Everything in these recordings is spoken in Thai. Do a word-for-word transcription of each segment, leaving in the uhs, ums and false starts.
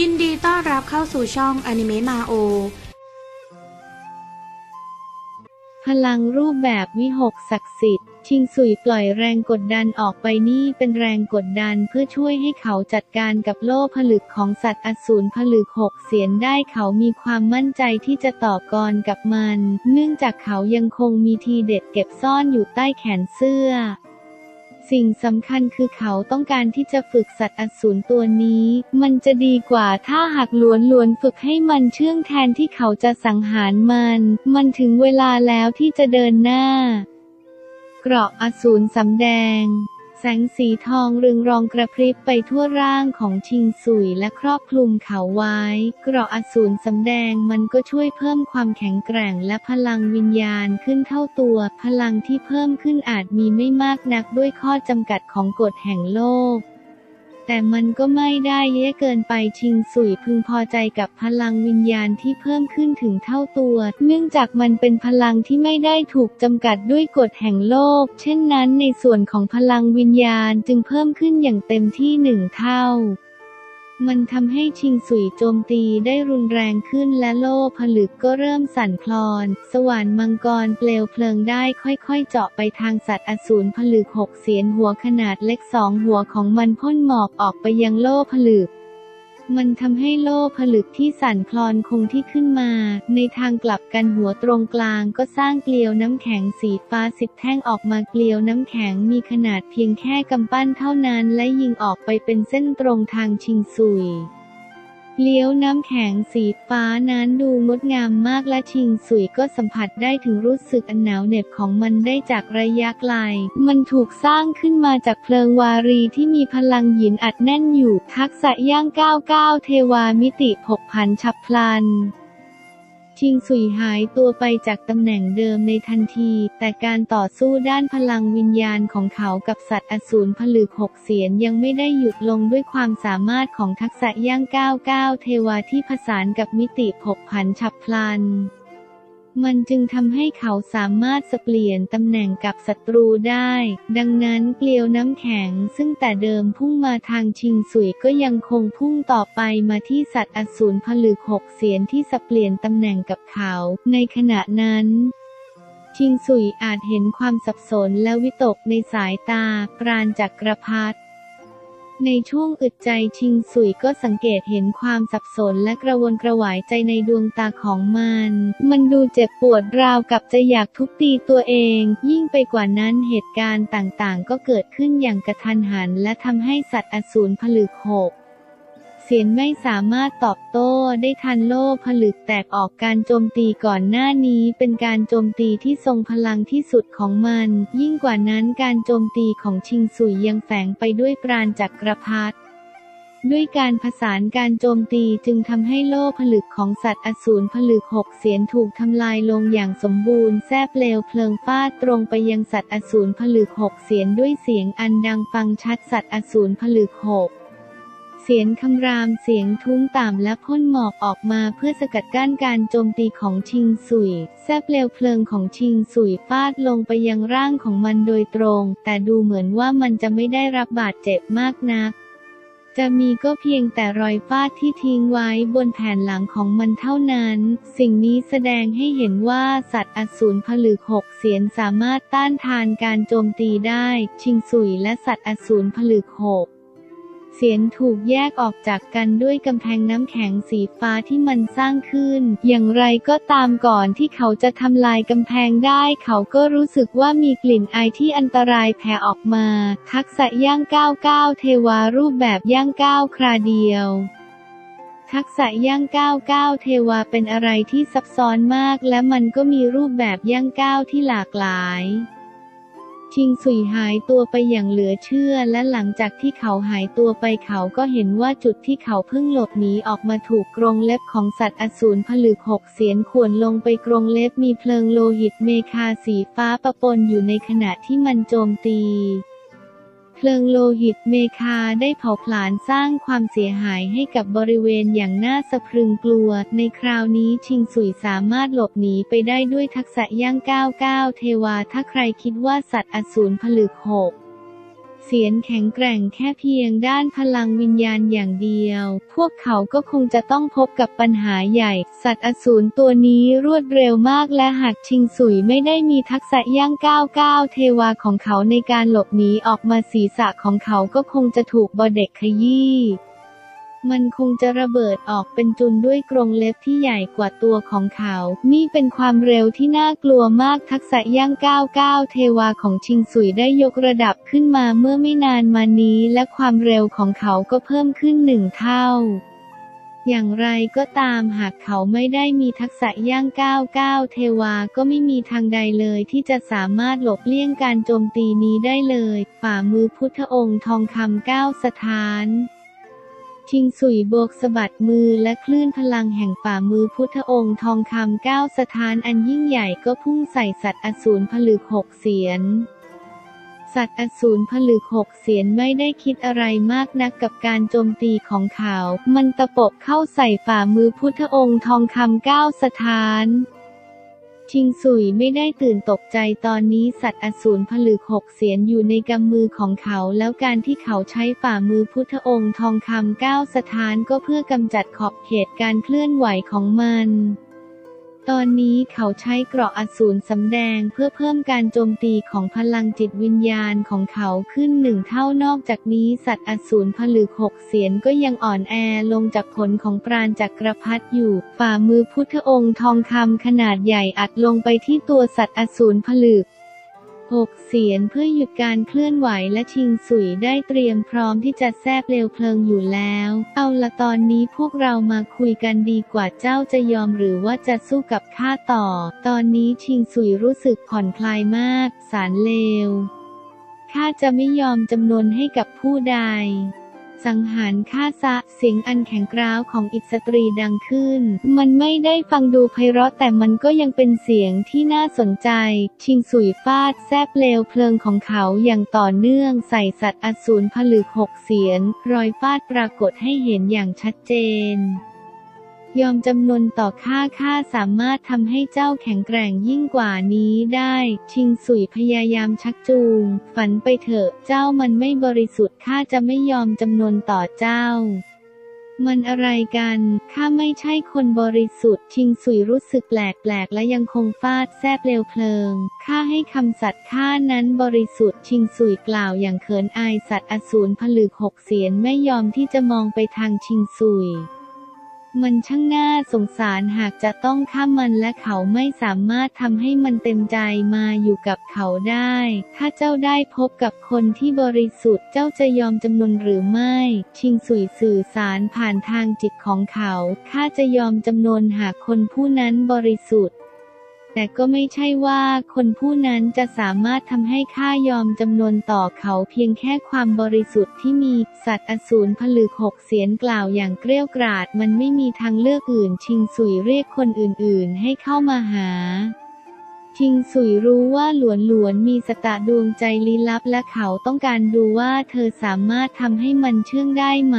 ยินดีต้อนรับเข้าสู่ช่องอนิเมะมาโอพลังรูปแบบวิหกศักดิ์สิทธิ์ชิงซุยปล่อยแรงกดดันออกไปนี่เป็นแรงกดดันเพื่อช่วยให้เขาจัดการกับโล่ผลึกของสัตว์อสูรผลึกหกเสียนได้เขามีความมั่นใจที่จะต่อกรกับมันเนื่องจากเขายังคงมีทีเด็ดเก็บซ่อนอยู่ใต้แขนเสื้อสิ่งสำคัญคือเขาต้องการที่จะฝึกสัตว์อสูรตัวนี้มันจะดีกว่าถ้าหากล้วนล้วนฝึกให้มันเชื่องแทนที่เขาจะสังหารมันมันถึงเวลาแล้วที่จะเดินหน้าเกราะอสูรสำแดงแสงสีทองเรืองรองกระพริบไปทั่วร่างของชิงซุยและครอบคลุมเขาไว้เกราะอสูรสำแดงมันก็ช่วยเพิ่มความแข็งแกร่งและพลังวิญญาณขึ้นเท่าตัวพลังที่เพิ่มขึ้นอาจมีไม่มากนักด้วยข้อจำกัดของกฎแห่งโลกแต่มันก็ไม่ได้เยอะเกินไปชิงซุยพึงพอใจกับพลังวิญญาณที่เพิ่มขึ้นถึงเท่าตัวเนื่องจากมันเป็นพลังที่ไม่ได้ถูกจำกัดด้วยกฎแห่งโลกเช่นนั้นในส่วนของพลังวิญญาณจึงเพิ่มขึ้นอย่างเต็มที่หนึ่งเท่ามันทำให้ชิงซุยโจมตีได้รุนแรงขึ้นและโล่ผลึกก็เริ่มสั่นคลอนสว่านมังกรเปลวเพลิงได้ค่อยๆเจาะไปทางสัตว์อสูรผลึกหกเสียนหัวขนาดเล็กสองหัวของมันพ่นหมอกออกไปยังโล่ผลึกมันทำให้โล่ผลึกที่สั่นคลอนคงที่ขึ้นมาในทางกลับกันหัวตรงกลางก็สร้างเกลียวน้ำแข็งสีฟ้าสิบแท่งออกมาเกลียวน้ำแข็งมีขนาดเพียงแค่กำปั้นเท่านั้นและยิงออกไปเป็นเส้นตรงทางชิงซุยเกลียวน้ำแข็งสีฟ้านั้นดูงดงามมากและชิงซุยก็สัมผัสได้ถึงรู้สึกอันหนาวเหน็บของมันได้จากระยะไกลมันถูกสร้างขึ้นมาจากเพลิงวารีที่มีพลังหยินอัดแน่นอยู่ทักษะย่างเก้าสิบเก้าเทวามิติผกผันฉับพลันชิงซุยหายตัวไปจากตำแหน่งเดิมในทันทีแต่การต่อสู้ด้านพลังวิญญาณของเขากับสัตว์อสูรผลึกหกเสียนยังไม่ได้หยุดลงด้วยความสามารถของทักษะย่างเก้าสิบเก้าเทวาที่ผสานกับมิติผกผันฉับพลันมันจึงทำให้เขาสามารถเปลี่ยนตำแหน่งกับศัตรูได้ดังนั้นเกลียวน้ำแข็งซึ่งแต่เดิมพุ่งมาทางชิงซุยก็ยังคงพุ่งต่อไปมาที่สัตว์อสูรผลึกหกเสียนที่เปลี่ยนตำแหน่งกับเขาในขณะนั้นชิงซุยอาจเห็นความสับสนและวิตกในสายตาปราณจักรพรรดิในช่วงอึดใจชิงซุยก็สังเกตเห็นความสับสนและกระวนกระวายใจในดวงตาของมันมันดูเจ็บปวดราวกับจะอยากทุบตีตัวเองยิ่งไปกว่านั้นเหตุการณ์ต่างๆก็เกิดขึ้นอย่างกระทันหันและทำให้สัตว์อสูรผลึกหกเสียนไม่สามารถตอบโต้ได้ทันโล่ผลึกแตกออกการโจมตีก่อนหน้านี้เป็นการโจมตีที่ทรงพลังที่สุดของมันยิ่งกว่านั้นการโจมตีของชิงซุยยังแฝงไปด้วยปราณจักรพรรดิด้วยการผสานการโจมตีจึงทำให้โล่ผลึกของสัตว์อสูรผลึกหกเสียนถูกทำลายลงอย่างสมบูรณ์แทบเปลวเพลิงฟาดตรงไปยังสัตว์อสูรผลึกหกเสียนด้วยเสียงอันดังฟังชัดสัตว์อสูรผลึกหกเสียงคำรามเสียงทุ้มต่ำและพ่นหมอกออกมาเพื่อสกัดกั้นการโจมตีของชิงซุยแทบเปลวเพลิงของชิงซุยฟาดลงไปยังร่างของมันโดยตรงแต่ดูเหมือนว่ามันจะไม่ได้รับบาดเจ็บมากนักจะมีก็เพียงแต่รอยฟาดที่ทิ้งไว้บนแผ่นหลังของมันเท่านั้นสิ่งนี้แสดงให้เห็นว่าสัตว์อสูรผลึกหกเสียนสามารถต้านทานการโจมตีได้ชิงซุยและสัตว์อสูรผลึกหกเสียนถูกแยกออกจากกันด้วยกำแพงน้ำแข็งสีฟ้าที่มันสร้างขึ้นอย่างไรก็ตามก่อนที่เขาจะทำลายกำแพงได้เขาก็รู้สึกว่ามีกลิ่นไอที่อันตรายแผ่ออกมาทักษะย่างเก้าสิบเก้าเทวารูปแบบย่างเก้าคราเดียวทักษะย่างเก้าสิบเก้าเทวาเป็นอะไรที่ซับซ้อนมากและมันก็มีรูปแบบย่างเก้าที่หลากหลายชิงซุยหายตัวไปอย่างเหลือเชื่อและหลังจากที่เขาหายตัวไปเขาก็เห็นว่าจุดที่เขาเพิ่งหลบหนีออกมาถูกกรงเล็บของสัตว์อสูรผลึกหกเสียนข่วนลงไปกรงเล็บมีเพลิงโลหิตเมฆาสีฟ้าปะปนอยู่ในขณะที่มันโจมตีเพลิงโลหิตเมฆาได้เผาผลาญสร้างความเสียหายให้กับบริเวณอย่างน่าสะพรึงกลัวในคราวนี้ชิงซุยสามารถหลบหนีไปได้ด้วยทักษะย่างเก้าสิบเก้าเทวาถ้าใครคิดว่าสัตว์อสูรผลึกหก เสียรแข็งแกร่งแค่เพียงด้านพลังวิญญาณอย่างเดียวพวกเขาก็คงจะต้องพบกับปัญหาใหญ่สัตว์อสูรตัวนี้รวดเร็วมากและหากชิงสุยไม่ได้มีทักษะย่างก้าวก้าวเทวาของเขาในการหลบหนีออกมาศีรษะของเขาก็คงจะถูกบอเด็กขยี้มันคงจะระเบิดออกเป็นจุนด้วยกรงเล็บที่ใหญ่กว่าตัวของเขานี่เป็นความเร็วที่น่ากลัวมากทักษะย่างก้าวก้าวเทวาของชิงสุยได้ยกระดับขึ้นมาเมื่อไม่นานมานี้และความเร็วของเขาก็เพิ่มขึ้นหนึ่งเท่าอย่างไรก็ตามหากเขาไม่ได้มีทักษะย่างก้าวก้าวเทวาก็ไม่มีทางใดเลยที่จะสามารถหลบเลี่ยงการโจมตีนี้ได้เลยฝ่ามือพุทธองค์ทองคำเก้าสถานชิงสุยโบกสะบัดมือและคลื่นพลังแห่งฝ่ามือพุทธองค์ทองคำเก้าสถานอันยิ่งใหญ่ก็พุ่งใส่สัตว์อสูรผลึกหกเสียรสัตว์อสูรผลึกหกเสียรไม่ได้คิดอะไรมากนักกับการโจมตีของเขามันตะปบเข้าใส่ฝ่ามือพุทธองค์ทองคำเก้าสถานชิงสุยไม่ได้ตื่นตกใจตอนนี้สัตว์อสูรผลึกหกเสียรอยู่ในกำมือของเขาแล้วการที่เขาใช้ฝ่ามือพุทธองค์ทองคำเก้าสถานก็เพื่อกำจัดขอบเขตการเคลื่อนไหวของมันตอนนี้เขาใช้เกราะอสูรสำแดงเพื่อเพิ่มการโจมตีของพลังจิตวิญญาณของเขาขึ้นหนึ่งเท่านอกจากนี้สัตว์อสูรผลึกหกเสียรก็ยังอ่อนแอลงจากผลของปราณจักรพรรดิอยู่ฝ่ามือพุทธองค์ทองคำขนาดใหญ่อัดลงไปที่ตัวสัตว์อสูรผลึกหกเสียรเพื่อหยุดการเคลื่อนไหวและชิงสุยได้เตรียมพร้อมที่จะแทรกเปลวเพลิงอยู่แล้วเอาละตอนนี้พวกเรามาคุยกันดีกว่าเจ้าจะยอมหรือว่าจะสู้กับข้าต่อตอนนี้ชิงสุยรู้สึกผ่อนคลายมากสารเลวข้าจะไม่ยอมจำนนให้กับผู้ใดสังหารฆ่าซะเสียงอันแข็งกร้าวของอิสตรีดังขึ้นมันไม่ได้ฟังดูไพเราะแต่มันก็ยังเป็นเสียงที่น่าสนใจชิงสุยฟาดแทรกเปลวเพลิงของเขาอย่างต่อเนื่องใส่สัตว์อสูรผลึกหกเสียรรอยฟาดปรากฏให้เห็นอย่างชัดเจนยอมจำนนต่อข้าข้าสามารถทำให้เจ้าแข็งแกร่งยิ่งกว่านี้ได้ชิงสุยพยายามชักจูงฝันไปเถอะเจ้ามันไม่บริสุทธิ์ข้าจะไม่ยอมจำนนต่อเจ้ามันอะไรกันข้าไม่ใช่คนบริสุทธิ์ชิงสุยรู้สึกแปลกแปลกและยังคงฟาดแทรกเปลวเพลิงข้าให้คำสัตย์ข้านั้นบริสุทธิ์ชิงสุยกล่าวอย่างเขินอายสัตว์อสูรผลึกหกเสียรไม่ยอมที่จะมองไปทางชิงสุยมันช่างน่าสงสารหากจะต้องฆ่ามันและเขาไม่สามารถทำให้มันเต็มใจมาอยู่กับเขาได้ถ้าเจ้าได้พบกับคนที่บริสุทธิ์เจ้าจะยอมจำนนหรือไม่ชิงสุยสื่อสารผ่านทางจิตของเขาข้าจะยอมจำนนหากคนผู้นั้นบริสุทธิ์แต่ก็ไม่ใช่ว่าคนผู้นั้นจะสามารถทำให้ข้ายอมจำนนต่อเขาเพียงแค่ความบริสุทธิ์ที่มีสัตว์อสูรผลึกหกเสียรกล่าวอย่างเกรี้ยวกราดมันไม่มีทางเลือกอื่นชิงสุยเรียกคนอื่นๆให้เข้ามาหาชิงสุยรู้ว่าหลวนหลวนมีสตาดวงใจลี้ลับและเขาต้องการดูว่าเธอสามารถทำให้มันเชื่องได้ไหม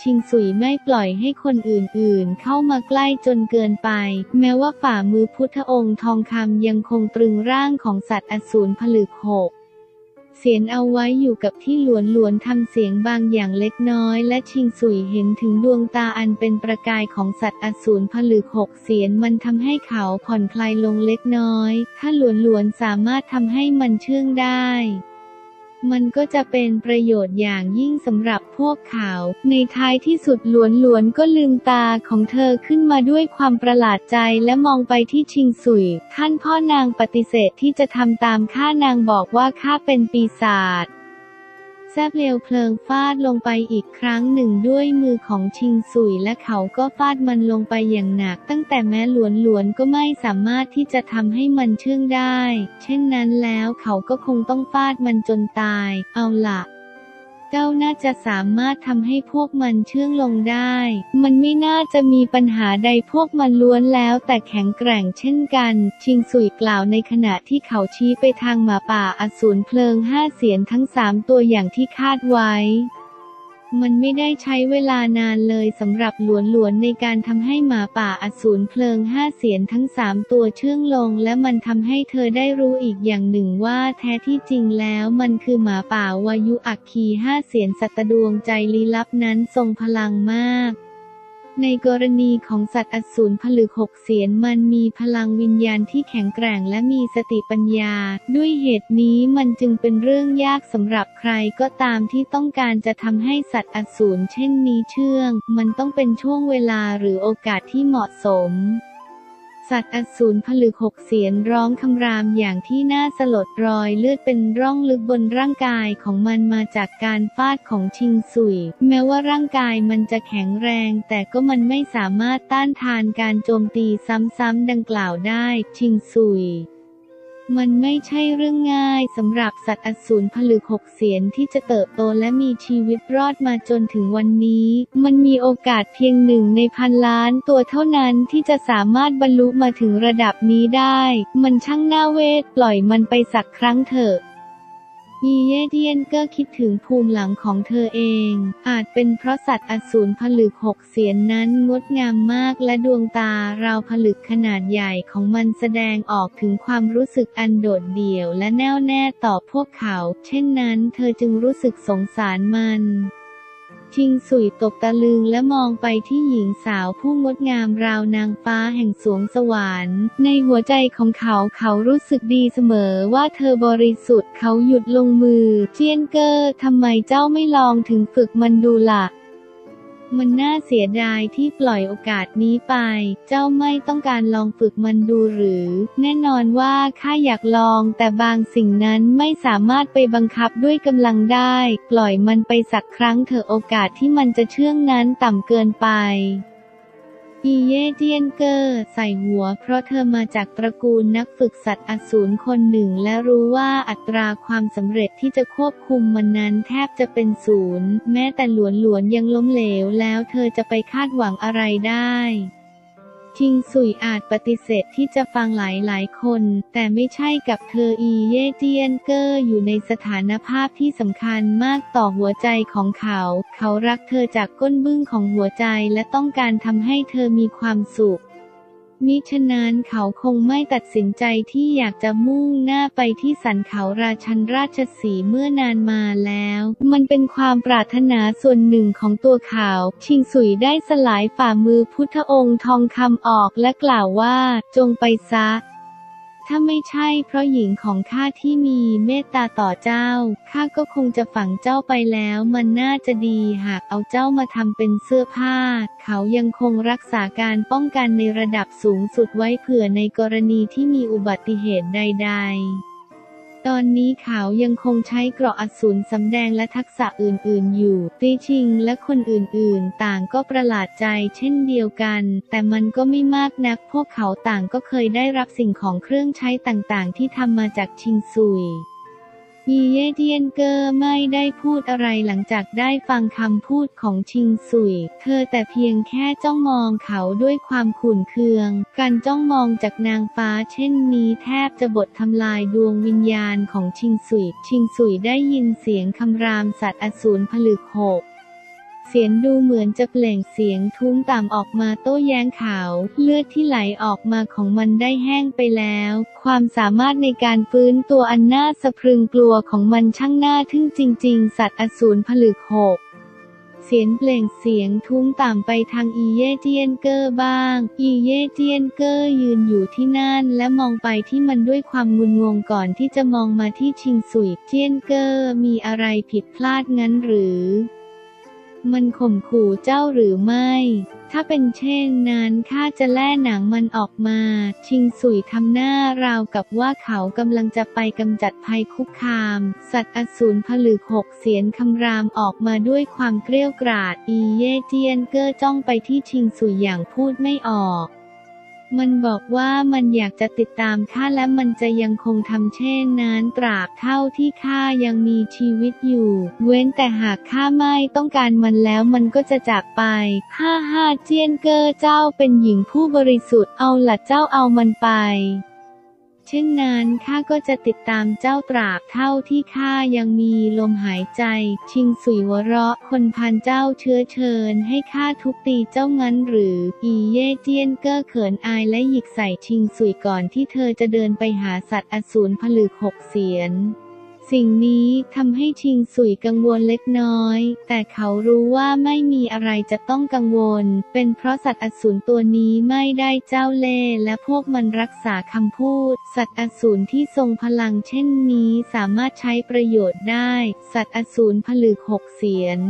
ชิงสุยไม่ปล่อยให้คนอื่นๆเข้ามาใกล้จนเกินไปแม้ว่าฝ่ามือพุทธองค์ทองคำยังคงตรึงร่างของสัตว์อสูรผลึกหกเสียรเอาไว้อยู่กับที่หลวนหลวนทำเสียงบางอย่างเล็กน้อยและชิงสุยเห็นถึงดวงตาอันเป็นประกายของสัตว์อสูรผลึกหกเสียรมันทำให้เขาผ่อนคลายลงเล็กน้อยถ้าหลวนหลวนสามารถทำให้มันเชื่องได้มันก็จะเป็นประโยชน์อย่างยิ่งสำหรับพวกเขาในท้ายที่สุดหลวนหลวนก็ลืมตาของเธอขึ้นมาด้วยความประหลาดใจและมองไปที่ชิงสุยท่านพ่อนางปฏิเสธที่จะทำตามข้านางบอกว่าข้าเป็นปีศาจแทรกเปลวเพลิงฟาดลงไปอีกครั้งหนึ่งด้วยมือของชิงสุยและเขาก็ฟาดมันลงไปอย่างหนักตั้งแต่แม้หลวนหลวนก็ไม่สามารถที่จะทำให้มันเชื่องได้เช่นนั้นแล้วเขาก็คงต้องฟาดมันจนตายเอาล่ะเจ้าน่าจะสามารถทำให้พวกมันเชื่องลงได้มันไม่น่าจะมีปัญหาใดพวกมันล้วนแล้วแต่แข็งแกร่งเช่นกันชิงสุยกล่าวในขณะที่เขาชี้ไปทางหมาป่าอสูรเพลิงห้าเสียรทั้งสามตัวอย่างที่คาดไว้ มันไม่ได้ใช้เวลานานเลยสำหรับหลวนๆในการทำให้หมาป่าอสูรเพลิงห้าเสียรทั้งสามตัวเชื่องลงและมันทำให้เธอได้รู้อีกอย่างหนึ่งว่าแท้ที่จริงแล้วมันคือหมาป่าวายุอัคคีห้าเสียรสัตว์ดวงใจลี้ลับนั้นทรงพลังมากในกรณีของสัตว์อสูรผลึกหกเสียรมันมีพลังวิญญาณที่แข็งแกร่งและมีสติปัญญาด้วยเหตุนี้มันจึงเป็นเรื่องยากสำหรับใครก็ตามที่ต้องการจะทำให้สัตว์อสูรเช่นนี้เชื่องมันต้องเป็นช่วงเวลาหรือโอกาสที่เหมาะสมสัตว์อสูรผลึกหกเสียรร้องคำรามอย่างที่น่าสลดรอยเลือดเป็นร่องลึกบนร่างกายของมันมาจากการฟาดของชิงซุยแม้ว่าร่างกายมันจะแข็งแรงแต่ก็มันไม่สามารถต้านทานการโจมตีซ้ำๆดังกล่าวได้ชิงซุยมันไม่ใช่เรื่องง่ายสำหรับสัตว์อสูรผลึกหกเสียรที่จะเติบโตและมีชีวิตรอดมาจนถึงวันนี้มันมีโอกาสเพียงหนึ่งในพันล้านตัวเท่านั้นที่จะสามารถบรรลุมาถึงระดับนี้ได้มันช่างน่าเวทปล่อยมันไปสักครั้งเถอะมีเยเดียนก็คิดถึงภูมิหลังของเธอเองอาจเป็นเพราะสัตว์อสูรผลึกหกเสียรนั้นงดงามมากและดวงตาราวผลึกขนาดใหญ่ของมันแสดงออกถึงความรู้สึกอันโดดเดี่ยวและแน่วแน่ต่อพวกเขาเช่นนั้นเธอจึงรู้สึกสงสารมันชิงซุยตกตะลึงและมองไปที่หญิงสาวผู้งดงามราวนางฟ้าแห่งสวงสวรรค์ในหัวใจของเขาเขารู้สึกดีเสมอว่าเธอบริสุทธิ์เขาหยุดลงมือเจียนเกอร์ทำไมเจ้าไม่ลองถึงฝึกมันดูล่ะมันน่าเสียดายที่ปล่อยโอกาสนี้ไปเจ้าไม่ต้องการลองฝึกมันดูหรือแน่นอนว่าข้าอยากลองแต่บางสิ่งนั้นไม่สามารถไปบังคับด้วยกำลังได้ปล่อยมันไปสักครั้งเถอะโอกาสที่มันจะเชื่องนั้นต่ำเกินไปอีเยเดียนเกอร์ใส่หัวเพราะเธอมาจากตระกูลนักฝึกสัตว์อสูรคนหนึ่งและรู้ว่าอัตราความสำเร็จที่จะควบคุมมันนั้นแทบจะเป็นศูนย์แม้แต่หลวนๆยังล้มเหลวแล้วเธอจะไปคาดหวังอะไรได้ชิงซุยอาจปฏิเสธที่จะฟังหลายๆคนแต่ไม่ใช่กับเธออีเยเจียนเกอร์อยู่ในสถานภาพที่สำคัญมากต่อหัวใจของเขาเขารักเธอจากก้นบึ้งของหัวใจและต้องการทำให้เธอมีความสุขมิฉะนั้นเขาคงไม่ตัดสินใจที่อยากจะมุ่งหน้าไปที่สันเขาราชันราชสีห์เมื่อนานมาแล้วมันเป็นความปรารถนาส่วนหนึ่งของตัวเขาชิงซุยได้สลายฝ่ามือพุทธองค์ทองคำออกและกล่าวว่าจงไปซะถ้าไม่ใช่เพราะหญิงของข้าที่มีเมตตาต่อเจ้าข้าก็คงจะฝังเจ้าไปแล้วมันน่าจะดีหากเอาเจ้ามาทำเป็นเสื้อผ้าเขายังคงรักษาการป้องกันในระดับสูงสุดไว้เผื่อในกรณีที่มีอุบัติเหตุใดๆตอนนี้เขายังคงใช้เกราะอสูรสำแดงและทักษะอื่นๆอยู่ตีชิงและคนอื่นๆต่างก็ประหลาดใจเช่นเดียวกันแต่มันก็ไม่มากนักพวกเขาต่างก็เคยได้รับสิ่งของเครื่องใช้ต่างๆที่ทำมาจากชิงซุยอีเยเดียนเกอร์ไม่ได้พูดอะไรหลังจากได้ฟังคำพูดของชิงซุยเธอแต่เพียงแค่จ้องมองเขาด้วยความขุ่นเคืองการจ้องมองจากนางฟ้าเช่นนี้แทบจะบททำลายดวงวิญญาณของชิงซุยชิงซุยได้ยินเสียงคำรามสัตว์อสูรผลึกหกเสียงดูเหมือนจะเปล่งเสียงทุ้มต่ำออกมาโต้แย้งเขาเลือดที่ไหลออกมาของมันได้แห้งไปแล้วความสามารถในการฟื้นตัวอันน่าสะพรึงกลัวของมันช่างน่าทึ่งจริงๆสัตว์อสูรผลึกหกเสียงเปล่งเสียงทุ้มต่ำไปทางอีเยเจียนเกอร์บ้างอีเยเจียนเกอร์ยืนอยู่ที่นั่นและมองไปที่มันด้วยความงุนงงก่อนที่จะมองมาที่ชิงซุยเจียนเกอร์มีอะไรผิดพลาดงั้นหรือมันข่มขู่เจ้าหรือไม่ถ้าเป็นเช่นนั้นข้าจะแล่หนังมันออกมาชิงซุยทำหน้าราวกับว่าเขากำลังจะไปกำจัดภัยคุกคามสัตว์อสูรผลึกหกเสียรคำรามออกมาด้วยความเกรี้ยวกราดอีเยเจียนเกอร์จ้องไปที่ชิงซุยอย่างพูดไม่ออกมันบอกว่ามันอยากจะติดตามข้าและมันจะยังคงทำเช่นนั้นตราบเท่าที่ข้ายังมีชีวิตอยู่เว้นแต่หากข้าไม่ต้องการมันแล้วมันก็จะจากไปฮ่าฮ่าเจียนเกอร์เจ้าเป็นหญิงผู้บริสุทธิ์เอาล่ะเจ้าเอามันไป เช่นนั้นข้าก็จะติดตามเจ้าตราบเท่าที่ข้ายังมีลมหายใจชิงสุยหัวเราะคนพานเจ้าเชื้อเชิญให้ข้าทุบตีเจ้างั้นหรืออีเย่เจียนเก้อเขินอายและหยิกใส่ชิงสุยก่อนที่เธอจะเดินไปหาสัตว์อสูรผลึกหกเสียนสิ่งนี้ทำให้ชิงสุยกังวลเล็กน้อยแต่เขารู้ว่าไม่มีอะไรจะต้องกังวลเป็นเพราะสัตว์อสูรตัวนี้ไม่ได้เจ้าเล่ห์และพวกมันรักษาคำพูดสัตว์อสูรที่ทรงพลังเช่นนี้สามารถใช้ประโยชน์ได้สัตว์อสูรผลึกหกเสียน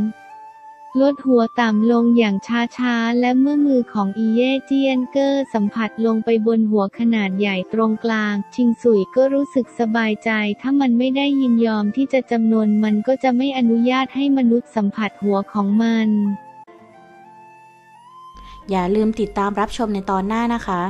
ลดหัวต่ำลงอย่างช้าๆและเมื่อมือของอีเย่เจียนเกอร์สัมผัสลงไปบนหัวขนาดใหญ่ตรงกลางชิงสุยก็รู้สึกสบายใจถ้ามันไม่ได้ยินยอมที่จะจำนนมันก็จะไม่อนุญาตให้มนุษย์สัมผัสหัวของมันอย่าลืมติดตามรับชมในตอนหน้านะคะ